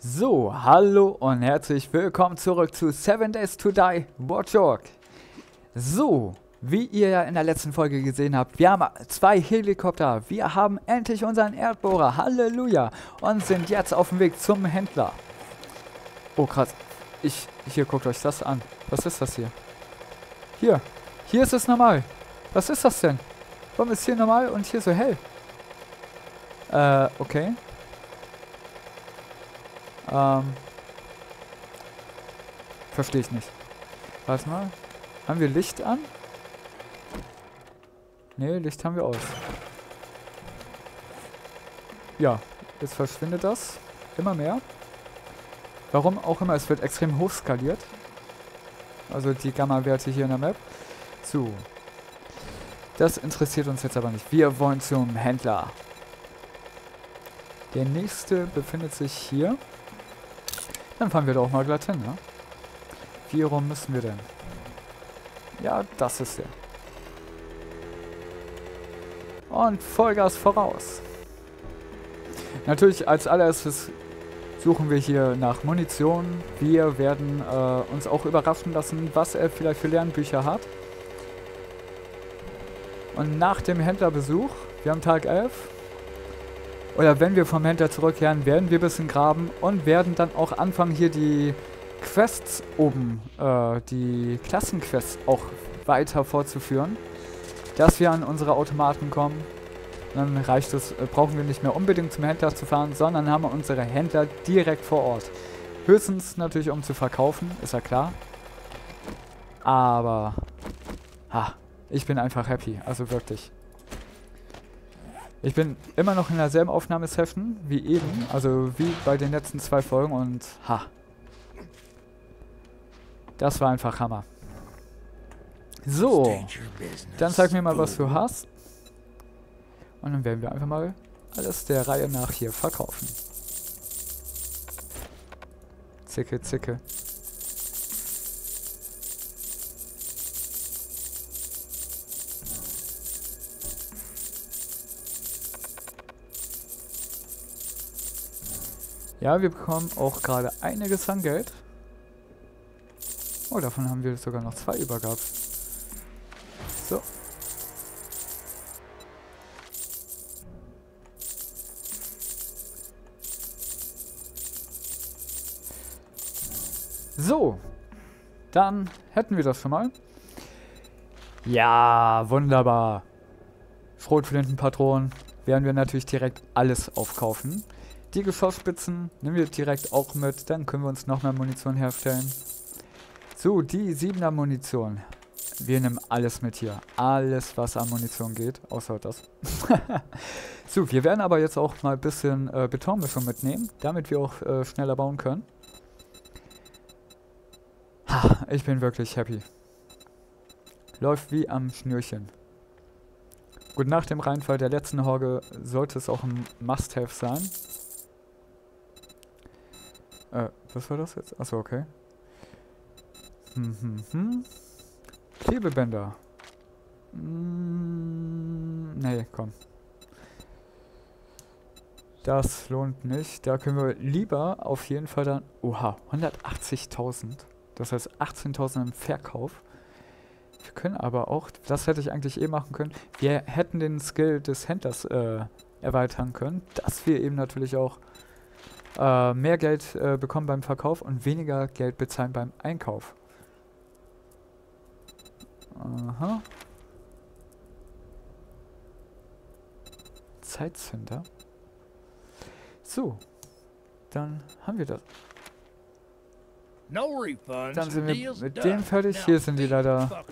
So, hallo und herzlich willkommen zurück zu 7 Days to Die Watchdog. So, wie ihr ja in der letzten Folge gesehen habt, wir haben 2 Helikopter. Wir haben endlich unseren Erdbohrer, Halleluja, und sind jetzt auf dem Weg zum Händler. Oh krass, hier guckt euch das an. Was ist das hier? Hier ist es normal. Was ist das denn? Warum ist hier normal und hier so hell? Okay. Verstehe ich nicht. Warte mal. Haben wir Licht an? Ne, Licht haben wir aus. Ja, jetzt verschwindet das. Immer mehr. Warum auch immer, es wird extrem hoch skaliert. Also die Gamma-Werte hier in der Map. So. Das interessiert uns jetzt aber nicht. Wir wollen zum Händler. Der nächste befindet sich hier. Dann fahren wir doch mal glatt hin, ne? Wie rum müssen wir denn? Ja, das ist er. Und Vollgas voraus. Natürlich als allererstes suchen wir hier nach Munition. Wir werden uns auch überraschen lassen, was er vielleicht für Lernbücher hat. Und nach dem Händlerbesuch, wir haben Tag 11, oder wenn wir vom Händler zurückkehren, werden wir ein bisschen graben und werden dann auch anfangen, hier die Quests oben, die Klassenquests auch weiter fortzuführen, dass wir an unsere Automaten kommen. Dann reicht es, brauchen wir nicht mehr unbedingt zum Händler zu fahren, sondern haben wir unsere Händler direkt vor Ort. Höchstens natürlich, um zu verkaufen, ist ja klar. Aber, ich bin einfach happy, also wirklich. Ich bin immer noch in derselben Aufnahmesession wie eben, also wie bei den letzten 2 Folgen und das war einfach Hammer. So, dann zeig mir mal, was du hast. Und dann werden wir einfach mal alles der Reihe nach hier verkaufen. Zicke, zicke. Ja, wir bekommen auch gerade einiges an Geld. Oh, davon haben wir sogar noch 2 übergehabt. So. So. Dann hätten wir das schon mal. Ja, wunderbar. Schrotflintenpatronen werden wir natürlich direkt alles aufkaufen. Die Geschossspitzen nehmen wir direkt auch mit, dann können wir uns noch mehr Munition herstellen. So, die 7er Munition. Wir nehmen alles mit hier. Alles, was an Munition geht, außer das. So, wir werden aber jetzt auch mal ein bisschen Betonmischung mitnehmen, damit wir auch schneller bauen können. Ha, ich bin wirklich happy. Läuft wie am Schnürchen. Gut, nach dem Reinfall der letzten Horde sollte es auch ein Must-Have sein. Was war das jetzt? Achso, okay. Klebebänder. Nee, komm. Das lohnt nicht. Da können wir lieber auf jeden Fall dann... Oha, 180.000. Das heißt 18.000 im Verkauf. Wir können aber auch... Das hätte ich eigentlich eh machen können. Wir hätten den Skill des Händlers erweitern können. Dass wir eben natürlich auch... mehr Geld bekommen beim Verkauf und weniger Geld bezahlen beim Einkauf. Aha. Zeitzünder. So. Dann haben wir das. Dann sind wir mit dem fertig. Hier sind die leider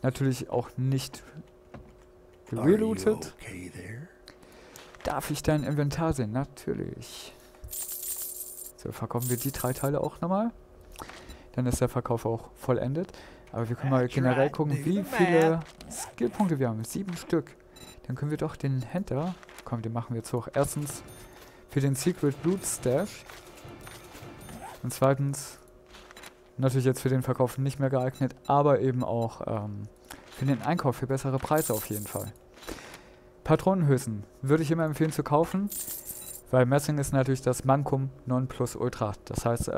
natürlich auch nicht reloaded. Darf ich dein Inventar sehen? Natürlich. So, verkaufen wir die 3 Teile auch nochmal. Dann ist der Verkauf auch vollendet. Aber wir können mal generell gucken, wie viele Skillpunkte wir haben. 7 Stück. Dann können wir doch den Händler... Komm, den machen wir jetzt hoch. Erstens für den Secret Loot Stash. Und zweitens, natürlich jetzt für den Verkauf nicht mehr geeignet, aber eben auch für den Einkauf für bessere Preise auf jeden Fall. Patronenhülsen würde ich immer empfehlen zu kaufen. Weil Messing ist natürlich das Mankum Nonplusultra. Das heißt,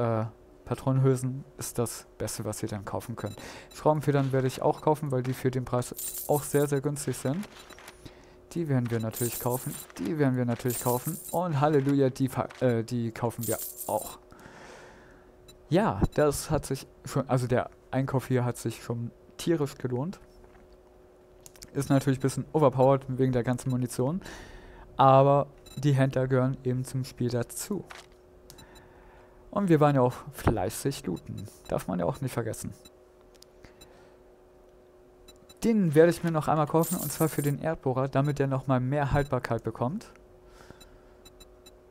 Patronenhülsen ist das Beste, was ihr dann kaufen könnt. Schraubenfedern werde ich auch kaufen, weil die für den Preis auch sehr, sehr günstig sind. Die werden wir natürlich kaufen. Die werden wir natürlich kaufen. Und Halleluja, die kaufen wir auch. Ja, das hat sich schon, also der Einkauf hier hat sich schon tierisch gelohnt. Ist natürlich ein bisschen overpowered wegen der ganzen Munition. Aber die Händler gehören eben zum Spiel dazu. Und wir waren ja auch fleißig looten. Darf man ja auch nicht vergessen. Den werde ich mir noch einmal kaufen, und zwar für den Erdbohrer, damit er nochmal mehr Haltbarkeit bekommt.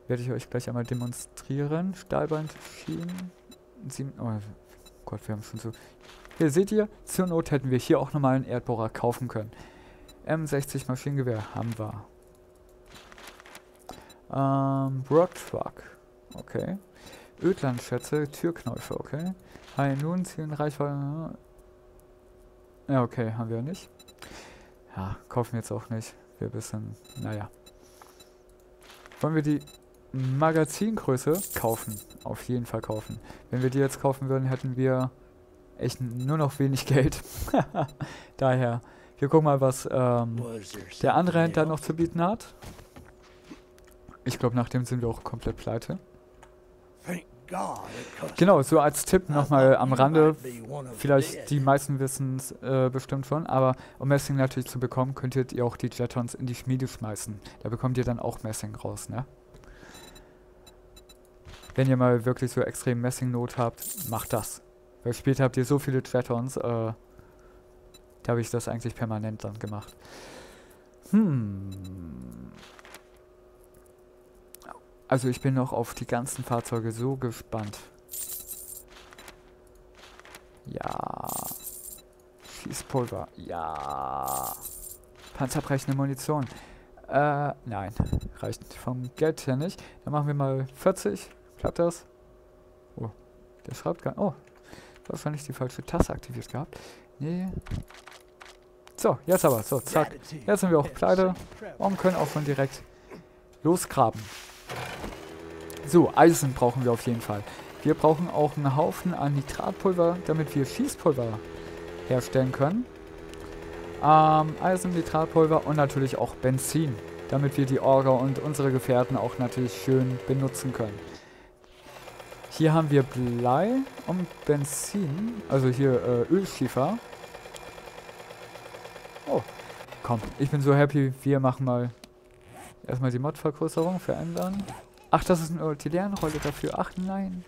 Werde ich euch gleich einmal demonstrieren. Stahlbandschienen. Oh Gott, wir haben schon so... Hier seht ihr, zur Not hätten wir hier auch nochmal einen Erdbohrer kaufen können. M60 Maschinengewehr haben wir. Brock-Truck. Okay. Ödlandschätze, Türknäufe, okay. Hi, nun ziehen Reichweite... Ja, okay, haben wir nicht. Ja, kaufen jetzt auch nicht. Wir bisschen, naja. Wollen wir die Magazingröße kaufen? Auf jeden Fall kaufen. Wenn wir die jetzt kaufen würden, hätten wir echt nur noch wenig Geld. Daher, wir gucken mal, was der andere Händler noch zu bieten hat. Ich glaube, nach dem sind wir auch komplett pleite. Genau, so als Tipp nochmal am Rande, vielleicht die meisten wissen es bestimmt schon, aber um Messing natürlich zu bekommen, könntet ihr auch die Jetons in die Schmiede schmeißen. Da bekommt ihr dann auch Messing raus, ne? Wenn ihr mal wirklich so extrem Messing-Not habt, macht das. Weil später habt ihr so viele Jetons, da habe ich das eigentlich permanent dann gemacht. Also ich bin noch auf die ganzen Fahrzeuge so gespannt. Ja. Schießpulver. Ja. Panzerbrechende Munition. Nein. Reicht vom Geld her nicht. Dann machen wir mal 40. Klappt das? Oh. Der schreibt gar nicht. Oh. Wahrscheinlich die falsche Taste aktiviert gehabt. Nee. So, jetzt aber. So, zack. Jetzt sind wir auch pleite. Und können auch schon direkt losgraben. So, Eisen brauchen wir auf jeden Fall. Wir brauchen auch einen Haufen an Nitratpulver, damit wir Schießpulver herstellen können. Eisen, Nitratpulver und natürlich auch Benzin, damit wir die Orga und unsere Gefährten auch natürlich schön benutzen können. Hier haben wir Blei und Benzin, also hier Ölschiefer. Oh, komm, ich bin so happy, wir machen mal erstmal die Mod-Vergrößerung verändern. Ach, das ist eine Lernrolle dafür. Ach, nein.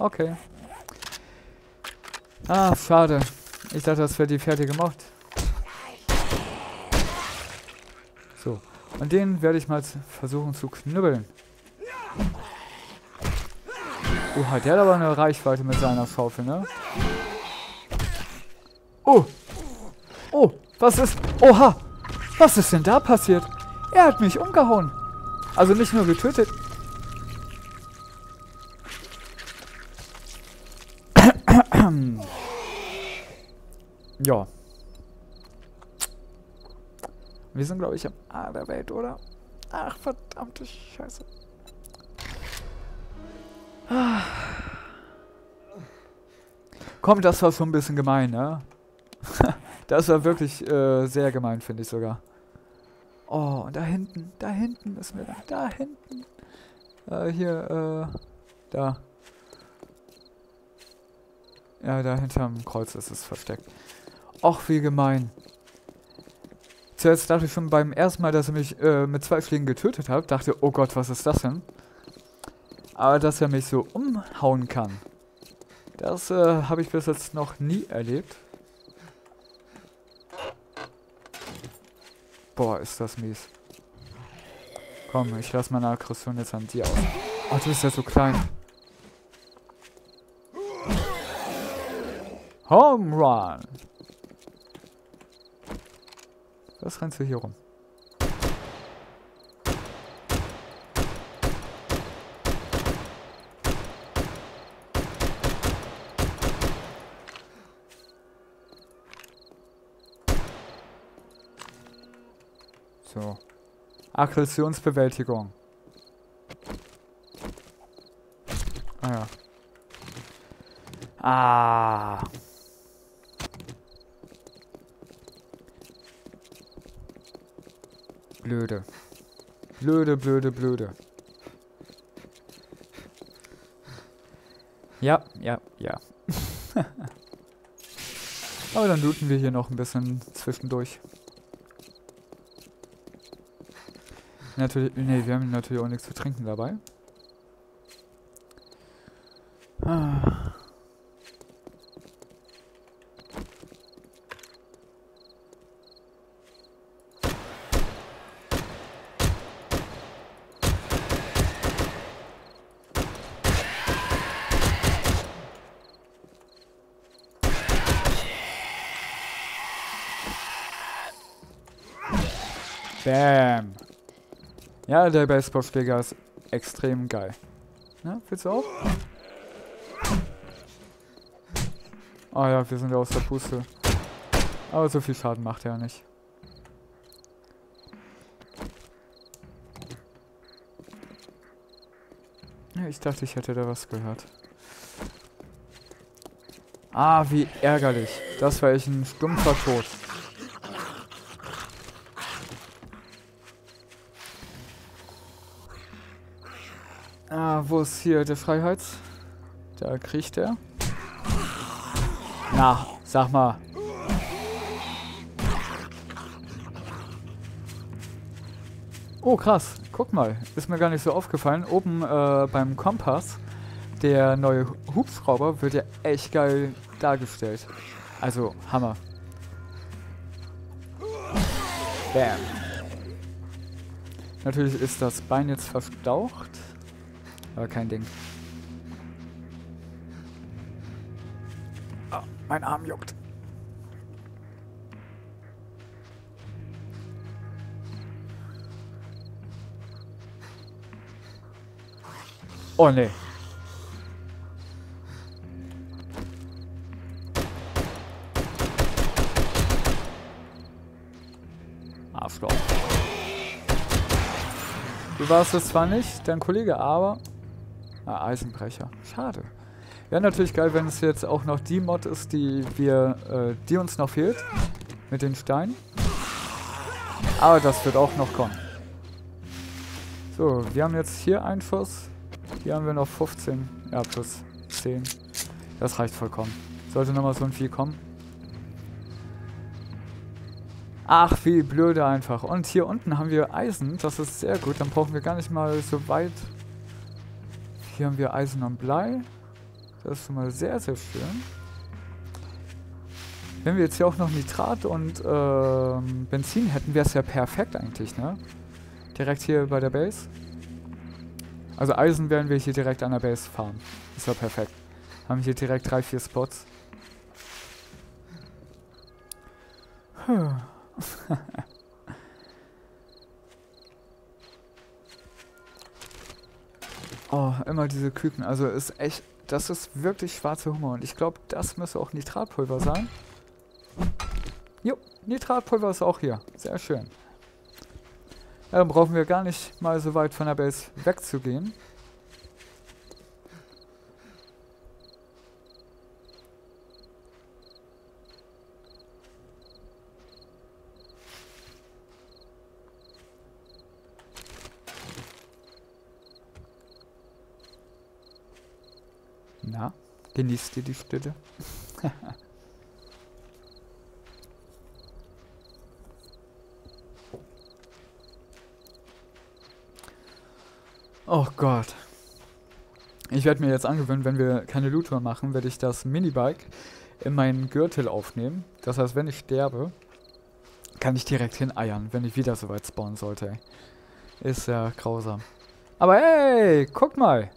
Okay. Ah, schade. Ich dachte, das wäre die fertige Mod. So. Und den werde ich mal versuchen zu knüppeln. Oha, der hat aber eine Reichweite mit seiner Schaufel, ne? Oh. Oh, was ist... Oha. Was ist denn da passiert? Er hat mich umgehauen. Also nicht nur getötet... Ja. Wir sind, glaube ich, am A der Welt, oder? Ach, verdammte Scheiße. Ah. Komm, das war so ein bisschen gemein, ne? Das war wirklich sehr gemein, finde ich sogar. Oh, und da hinten müssen wir lang. Da hinten. Hier, da. Ja, da hinterm Kreuz ist es versteckt. Och, wie gemein. Zuerst dachte ich schon beim ersten Mal, dass er mich mit 2 Schlägen getötet hat. Dachte, oh Gott, was ist das denn? Aber dass er mich so umhauen kann, das habe ich bis jetzt noch nie erlebt. Boah, ist das mies. Komm, ich lasse meine Aggression jetzt an dir aus. Oh, du bist ja so klein. Home Run! Was rennst du hier rum? So. Aggressionsbewältigung. Ah ja. Ah. Blöde. Blöde, blöde, blöde. Ja, ja, ja. Aber dann looten wir hier noch ein bisschen zwischendurch. Natürlich, nee, wir haben natürlich auch nichts zu trinken dabei. Ah. Bam. Ja, der Baseballschläger ist extrem geil. Na, willst du auch? Ah ja, wir sind ja aus der Puste. Aber so viel Schaden macht er ja nicht. Ja, ich dachte, ich hätte da was gehört. Ah, wie ärgerlich. Das war echt ein stumpfer Tod. Ah, wo ist hier der Freiheits? Da kriecht er. Na, sag mal. Oh, krass. Guck mal. Ist mir gar nicht so aufgefallen. Oben beim Kompass, der neue Hubschrauber wird ja echt geil dargestellt. Also, Hammer. Bam. Natürlich ist das Bein jetzt verstaucht. Aber kein Ding. Oh, mein Arm juckt. Oh ne. Arschloch. Du warst es zwar nicht, dein Kollege, aber... Ah, Eisenbrecher. Schade. Wäre natürlich geil, wenn es jetzt auch noch die Mod ist, die uns noch fehlt. Mit den Steinen. Aber das wird auch noch kommen. So, wir haben jetzt hier einen Schuss. Hier haben wir noch 15. Ja, plus 10. Das reicht vollkommen. Sollte nochmal so ein Vieh kommen. Ach, wie blöde einfach. Und hier unten haben wir Eisen. Das ist sehr gut. Dann brauchen wir gar nicht mal so weit... Hier haben wir Eisen und Blei. Das ist schon mal sehr, sehr schön. Wenn wir jetzt hier auch noch Nitrat und Benzin hätten, wäre es ja perfekt eigentlich, ne? Direkt hier bei der Base. Also Eisen werden wir hier direkt an der Base farmen. Ist ja perfekt. Haben hier direkt 3-4 Spots. Oh, immer diese Küken. Also ist echt, das ist wirklich schwarzer Hummer. Und ich glaube, das müsste auch Nitratpulver sein. Jo, Nitratpulver ist auch hier. Sehr schön. Ja, dann brauchen wir gar nicht mal so weit von der Base wegzugehen. Na, genießt ihr die Stille? Oh Gott. Ich werde mir jetzt angewöhnen, wenn wir keine Loot-Tour machen, werde ich das Minibike in meinen Gürtel aufnehmen. Das heißt, wenn ich sterbe, kann ich direkt hineiern, wenn ich wieder so weit spawnen sollte. Ist ja grausam. Aber hey, guck mal!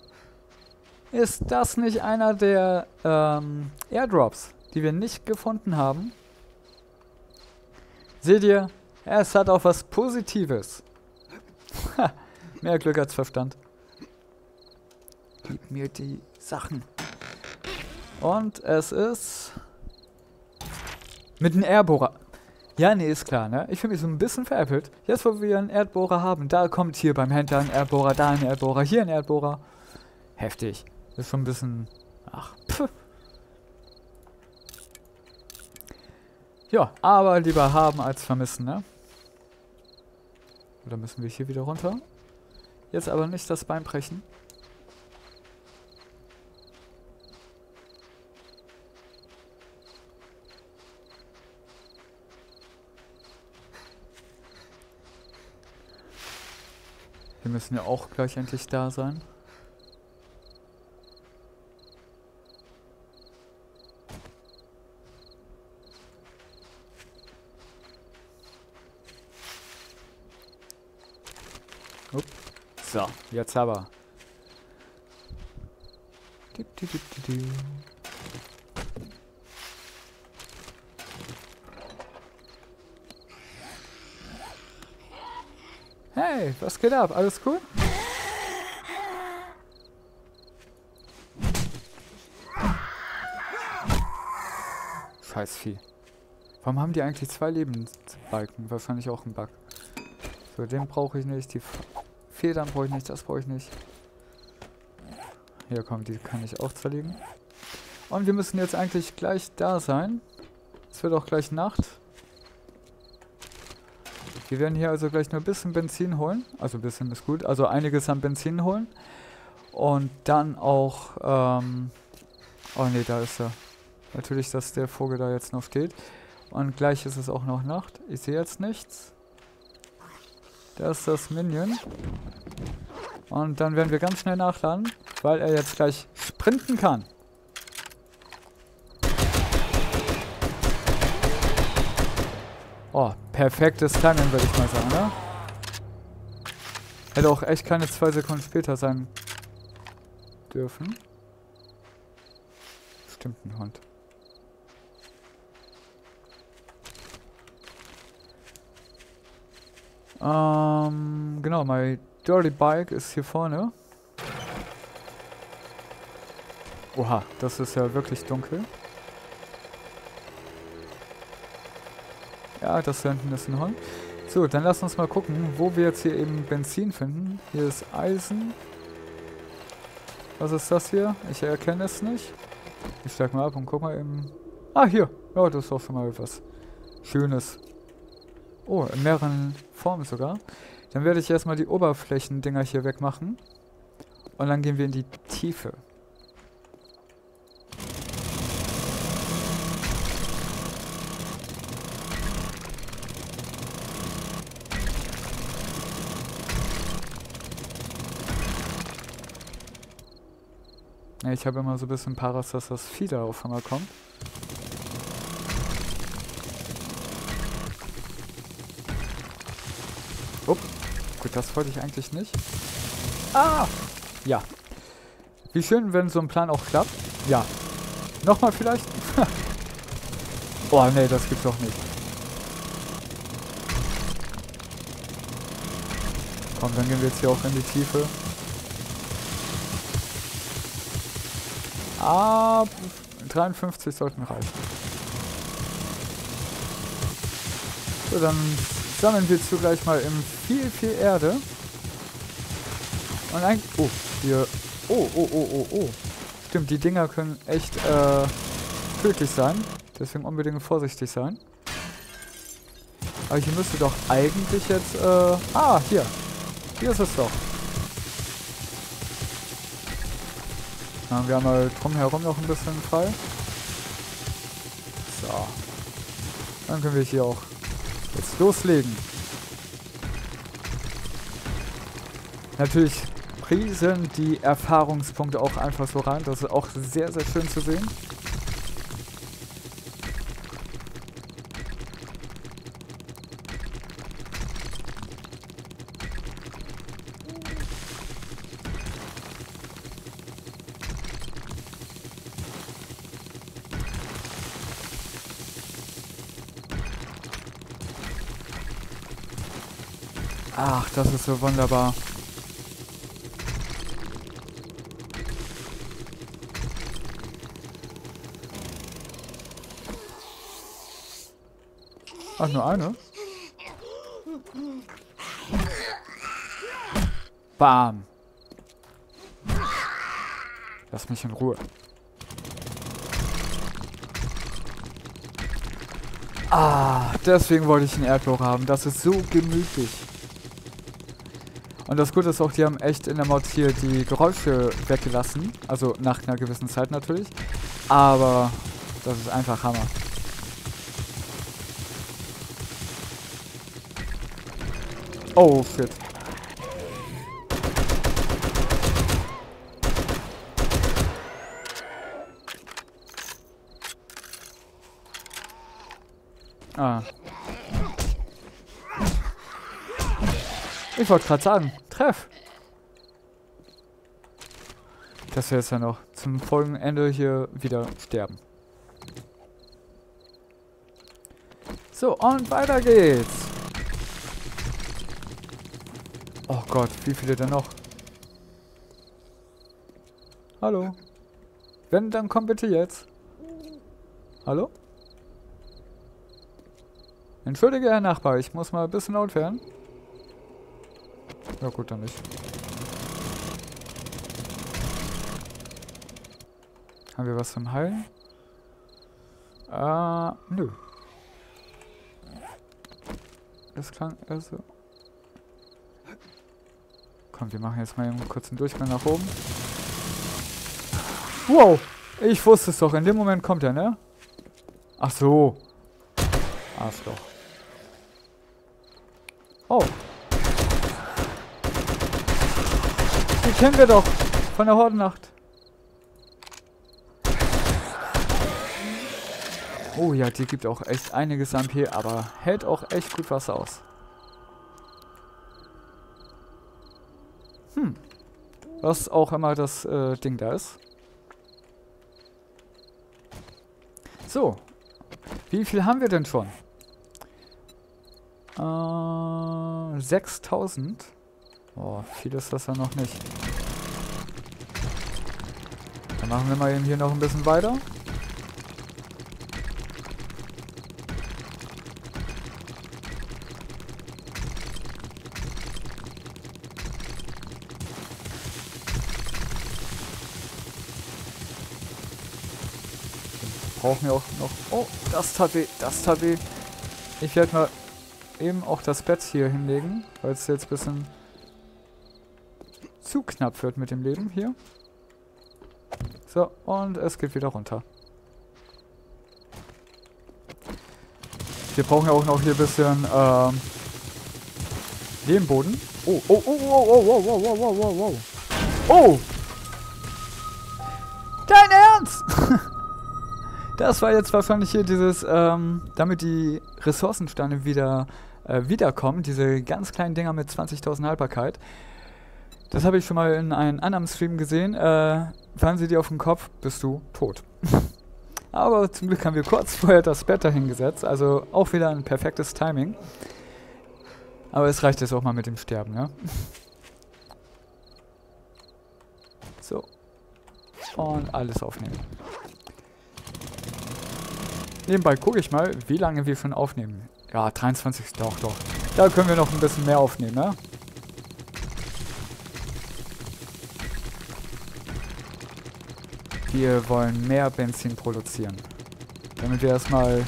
Ist das nicht einer der Airdrops, die wir nicht gefunden haben? Seht ihr, es hat auch was Positives. Mehr Glück als Verstand. Gib mir die Sachen. Und es ist... mit einem Erdbohrer. Ja, nee, ist klar, ne? Ich fühle mich so ein bisschen veräppelt. Jetzt, wo wir einen Erdbohrer haben, da kommt hier beim Händler ein Erdbohrer, da ein Erdbohrer, hier ein Erdbohrer. Heftig. Ist schon ein bisschen... Ach, pff. Ja, aber lieber haben als vermissen, ne? Oder müssen wir hier wieder runter? Jetzt aber nicht das Bein brechen. Wir müssen ja auch gleich endlich da sein. Upp. So, jetzt aber. Hey, was geht ab? Alles cool? Scheiß Vieh. Warum haben die eigentlich zwei Lebensbalken? Wahrscheinlich auch ein Bug. So, den brauche ich nicht. Die Federn brauche ich nicht. Das brauche ich nicht. Hier, komm, die kann ich auch zerlegen. Und wir müssen jetzt eigentlich gleich da sein. Es wird auch gleich Nacht. Wir werden hier also gleich nur ein bisschen Benzin holen. Also ein bisschen ist gut. Also einiges an Benzin holen. Und dann auch... oh ne, da ist er. Natürlich, dass der Vogel da jetzt noch steht. Und gleich ist es auch noch Nacht. Ich sehe jetzt nichts. Da ist das Minion. Und dann werden wir ganz schnell nachladen, weil er jetzt gleich sprinten kann. Oh, perfektes Timing, würde ich mal sagen, ne? Hätte auch echt keine 2 Sekunden später sein dürfen. Stimmt, ein Hund. Genau, mein Dirty Bike ist hier vorne. Oha, das ist ja wirklich dunkel. Ja, das da hinten ist ein Horn. So, dann lass uns mal gucken, wo wir jetzt hier eben Benzin finden. Hier ist Eisen. Was ist das hier? Ich erkenne es nicht. Ich steig mal ab und guck mal eben. Ah, hier. Ja, das ist auch schon mal was Schönes. Oh, in mehreren Formen sogar. Dann werde ich erstmal die Oberflächendinger hier wegmachen. Und dann gehen wir in die Tiefe. Ich habe immer so ein bisschen Paras, dass das Vieh da auf einmal kommt. Upp. Gut, das wollte ich eigentlich nicht. Ah! Ja. Wie schön, wenn so ein Plan auch klappt. Ja. Nochmal vielleicht? Oh, nee, das gibt's doch nicht. Komm, dann gehen wir jetzt hier auch in die Tiefe. Ah, 53 sollten reichen. So, dann sammeln wir zugleich mal eben viel Erde. Und ein... Oh, hier... Oh. Stimmt, die Dinger können echt tödlich sein. Deswegen unbedingt vorsichtig sein. Aber hier müsste doch eigentlich jetzt... ah, hier. Hier ist es doch. Wir haben mal drumherum noch ein bisschen frei. So. Dann können wir hier auch jetzt loslegen. Natürlich priesen die Erfahrungspunkte auch einfach so rein. Das ist auch sehr, sehr schön zu sehen. Ach, das ist so wunderbar. Ach, nur eine? Bam. Lass mich in Ruhe. Ah, deswegen wollte ich einen Erdbohrer haben. Das ist so gemütlich. Und das Gute ist auch, die haben echt in der Mod hier die Geräusche weggelassen. Also nach einer gewissen Zeit natürlich. Aber das ist einfach Hammer. Oh, shit. Ah. Ich wollte gerade sagen, treff. Das wäre jetzt ja noch zum Folgenende hier wieder sterben. So, und weiter geht's. Oh Gott, wie viele denn noch? Hallo? Wenn, dann komm bitte jetzt. Hallo? Entschuldige, Herr Nachbar, ich muss mal ein bisschen laut werden. Ja gut, dann nicht. Haben wir was zum Heilen? Nö. Das klang eher so. Komm, wir machen jetzt mal einen kurzen Durchgang nach oben. Wow! Ich wusste es doch. In dem Moment kommt er, ne? Ach so. Arschloch. Oh. Die kennen wir doch. Von der Hordennacht. Oh ja, die gibt auch echt einiges an P, aber hält auch echt gut was aus. Was auch immer das Ding da ist. So. Wie viel haben wir denn schon? 6000. Oh, viel ist das ja noch nicht. Dann machen wir mal eben hier noch ein bisschen weiter. Brauchen wir auch noch... Oh, das tat weh, das tat weh. Ich werde mal eben auch das Bett hier hinlegen, weil es jetzt ein bisschen zu knapp wird mit dem Leben hier. So, und es geht wieder runter. Wir brauchen ja auch noch hier ein bisschen Lehmboden. Oh, oh, oh, oh, oh, oh, oh, oh, oh, oh, oh, oh! Dein Ernst! Das war jetzt wahrscheinlich hier dieses, damit die Ressourcensteine wieder wiederkommen, diese ganz kleinen Dinger mit 20.000 Haltbarkeit. Das habe ich schon mal in einem anderen Stream gesehen. Fallen sie dir auf den Kopf, bist du tot. Aber zum Glück haben wir kurz vorher das Bett dahingesetzt, also auch wieder ein perfektes Timing. Aber es reicht jetzt auch mal mit dem Sterben, ne? So. Und alles aufnehmen. Nebenbei gucke ich mal, wie lange wir schon aufnehmen. Ja, 23, doch, doch. Da können wir noch ein bisschen mehr aufnehmen, ne? Wir wollen mehr Benzin produzieren. Damit wir erstmal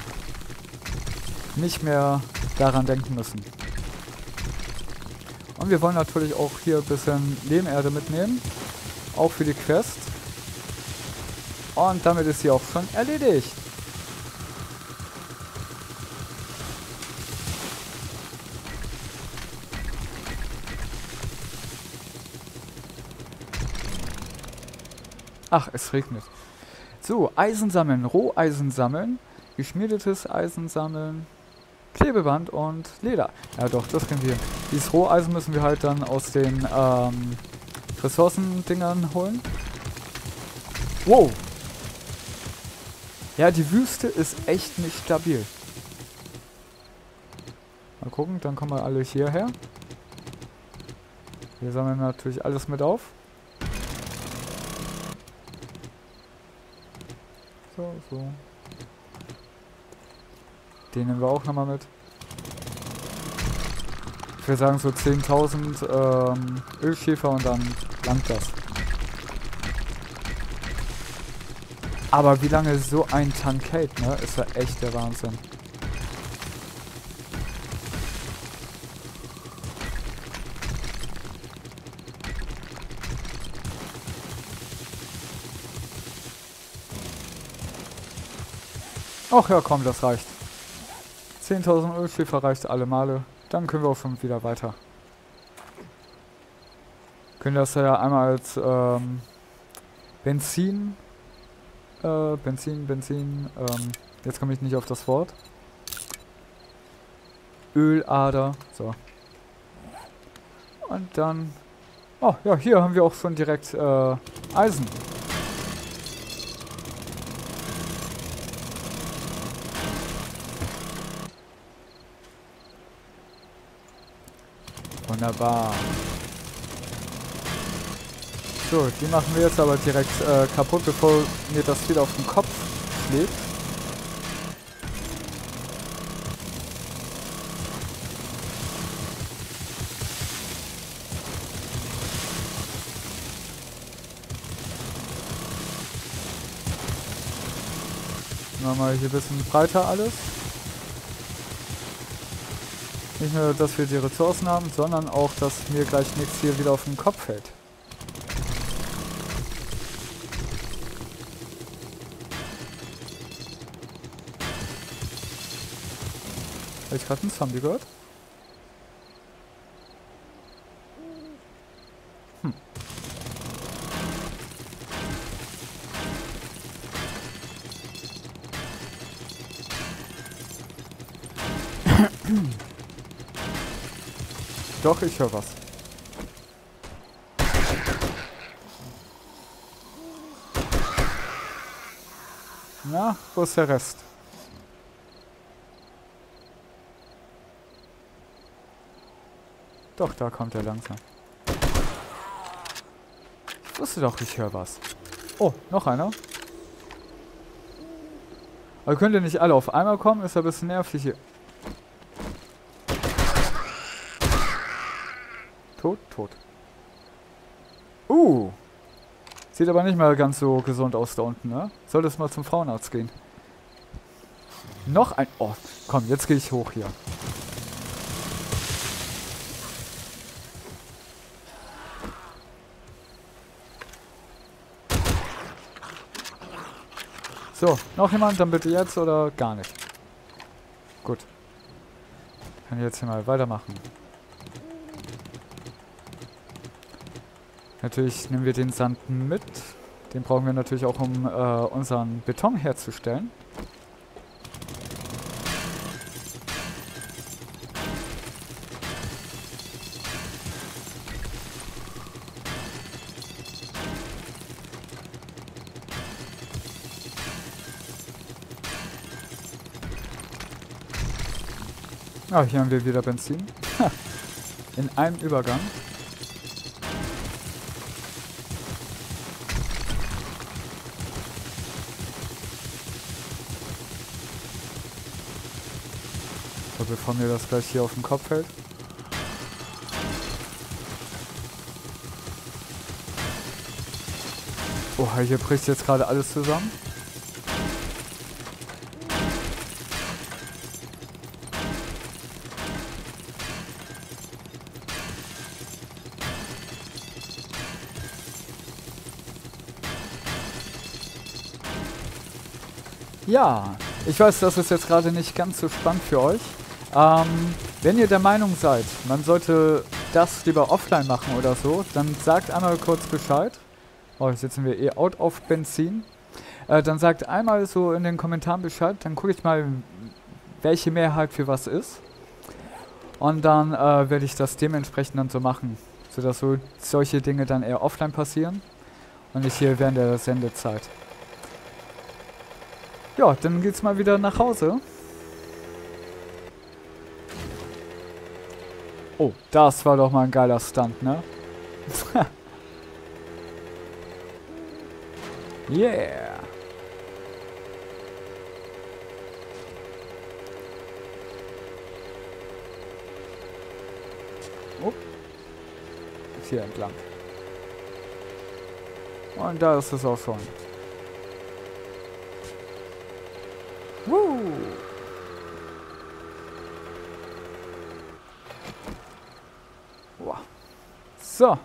nicht mehr daran denken müssen. Und wir wollen natürlich auch hier ein bisschen Lehmerde mitnehmen. Auch für die Quest. Und damit ist sie auch schon erledigt. Ach, es regnet. So, Eisen sammeln, Roheisen sammeln, geschmiedetes Eisen sammeln, Klebeband und Leder. Ja doch, das können wir. Dieses Roheisen müssen wir halt dann aus den Ressourcendingern holen. Wow! Ja, die Wüste ist echt nicht stabil. Mal gucken, dann kommen wir alle hierher. Wir sammeln natürlich alles mit auf. So, so. Den nehmen wir auch nochmal mit. Ich würde sagen so 10.000 Ölschiefer und dann langt das. Aber wie lange so ein Tank hält, ne? Ist ja echt der Wahnsinn. Ach ja, komm, das reicht. 10.000 Ölschiefer reicht alle Male. Dann können wir auch schon wieder weiter. Können das ja einmal als Benzin, jetzt komme ich nicht auf das Wort. Ölader, so. Und dann, oh ja, hier haben wir auch schon direkt Eisen. Wunderbar. So, die machen wir jetzt aber direkt kaputt, bevor mir das wieder auf den Kopf schlägt. Machen wir mal hier ein bisschen breiter alles. Nicht nur, dass wir die Ressourcen haben, sondern auch, dass mir gleich nichts hier wieder auf den Kopf fällt. Habe ich gerade einen Zombie gehört? Hm. Doch, ich höre was. Na, wo ist der Rest? Doch, da kommt er langsam. Ich wusste doch, ich höre was. Oh, noch einer. Aber könnt ihr nicht alle auf einmal kommen? Ist ja ein bisschen nervig hier. Tot, tot. Sieht aber nicht mal ganz so gesund aus da unten, ne? Solltest mal zum Frauenarzt gehen. Noch ein... Oh, komm, jetzt gehe ich hoch hier. So, noch jemand, dann bitte jetzt oder gar nicht. Gut. Kann ich jetzt hier mal weitermachen. Natürlich nehmen wir den Sand mit. Den brauchen wir natürlich auch, um unseren Beton herzustellen. Ah, hier haben wir wieder Benzin. Ha. In einem Übergang. So, bevor mir das gleich hier auf den Kopf fällt. Oha, hier bricht jetzt gerade alles zusammen. Ja, ich weiß, das ist jetzt gerade nicht ganz so spannend für euch. Wenn ihr der Meinung seid, man sollte das lieber offline machen oder so, dann sagt einmal kurz Bescheid. Oh, jetzt sitzen wir eh out auf Benzin. Dann sagt einmal so in den Kommentaren Bescheid, dann gucke ich mal, welche Mehrheit für was ist. Und dann werde ich das dementsprechend dann so machen, sodass so solche Dinge dann eher offline passieren und nicht hier während der Sendezeit. Ja, dann geht's mal wieder nach Hause. Oh, das war doch mal ein geiler Stunt, ne? Yeah! Oh. Ist hier entlang. Und da ist es auch schon. So.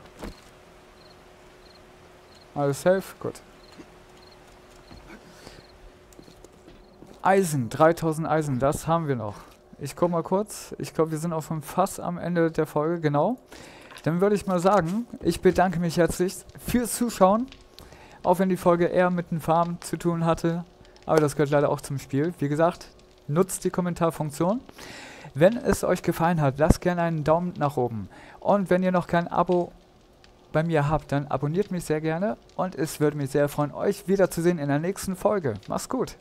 Alles safe? Gut. Eisen, 3000 Eisen, das haben wir noch. Ich guck mal kurz. Ich glaube, wir sind auch schon fast am Ende der Folge, genau. Dann würde ich mal sagen, ich bedanke mich herzlich fürs Zuschauen. Auch wenn die Folge eher mit dem Farmen zu tun hatte. Aber das gehört leider auch zum Spiel. Wie gesagt, nutzt die Kommentarfunktion. Wenn es euch gefallen hat, lasst gerne einen Daumen nach oben. Und wenn ihr noch kein Abo bei mir habt, dann abonniert mich sehr gerne. Und es würde mich sehr freuen, euch wiederzusehen in der nächsten Folge. Macht's gut!